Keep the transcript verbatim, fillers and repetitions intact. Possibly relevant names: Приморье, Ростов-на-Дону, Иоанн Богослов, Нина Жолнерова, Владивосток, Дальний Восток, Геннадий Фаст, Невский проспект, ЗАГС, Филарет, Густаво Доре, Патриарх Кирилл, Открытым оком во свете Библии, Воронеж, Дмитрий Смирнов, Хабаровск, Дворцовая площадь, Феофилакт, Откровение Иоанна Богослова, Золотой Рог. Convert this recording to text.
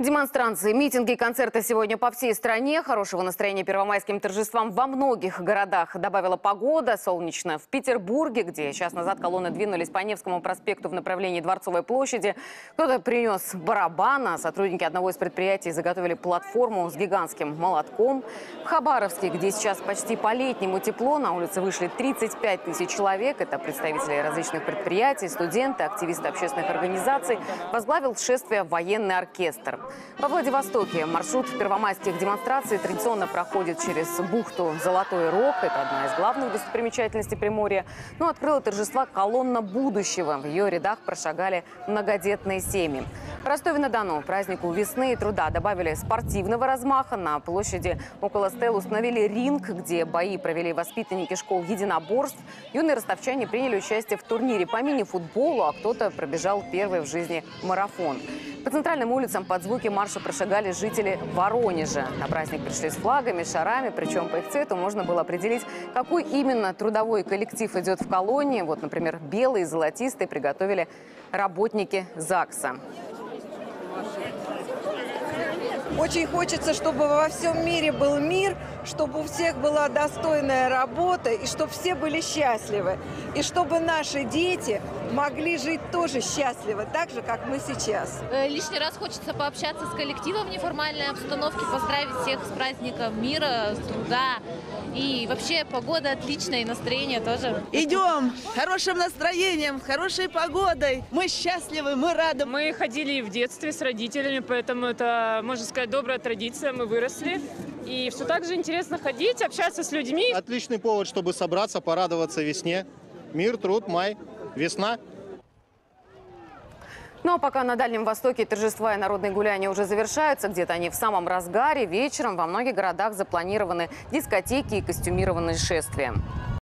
Демонстрации, митинги и концерты сегодня по всей стране. Хорошего настроения первомайским торжествам во многих городах добавила погода. Солнечно в Петербурге, где час назад колонны двинулись по Невскому проспекту в направлении Дворцовой площади. Кто-то принес барабана, сотрудники одного из предприятий заготовили платформу с гигантским молотком. В Хабаровске, где сейчас почти по-летнему тепло, на улице вышли тридцать пять тысяч человек. Это представители различных предприятий, студенты, активисты общественных организаций. Возглавил шествие военный оркестр. Во Владивостоке маршрут первомайских демонстраций традиционно проходит через бухту Золотой Рог. Это одна из главных достопримечательностей Приморья. Но открыла торжества колонна будущего. В ее рядах прошагали многодетные семьи. В Ростове-на-Дону празднику весны и труда добавили спортивного размаха. На площади около стел установили ринг, где бои провели воспитанники школ единоборств. Юные ростовчане приняли участие в турнире по мини-футболу, а кто-то пробежал первый в жизни марафон. По центральным улицам под звуки марша прошагали жители Воронежа. На праздник пришли с флагами, шарами, причем по их цвету можно было определить, какой именно трудовой коллектив идет в колонии. Вот, например, белый и золотистый приготовили работники ЗАГСа. Очень хочется, чтобы во всем мире был мир, чтобы у всех была достойная работа, и чтобы все были счастливы. И чтобы наши дети могли жить тоже счастливо, так же, как мы сейчас. Лишний раз хочется пообщаться с коллективом в неформальной обстановке, поздравить всех с праздником мира, с труда. И вообще погода отличная, и настроение тоже. Идем с хорошим настроением, с хорошей погодой. Мы счастливы, мы рады. Мы ходили в детстве с родителями, поэтому это, можно сказать, добрая традиция, мы выросли. И все так же интересно ходить, общаться с людьми. Отличный повод, чтобы собраться, порадоваться весне. Мир, труд, май, весна. Ну а пока на Дальнем Востоке торжества и народные гуляния уже завершаются, где-то они в самом разгаре, вечером во многих городах запланированы дискотеки и костюмированные шествия.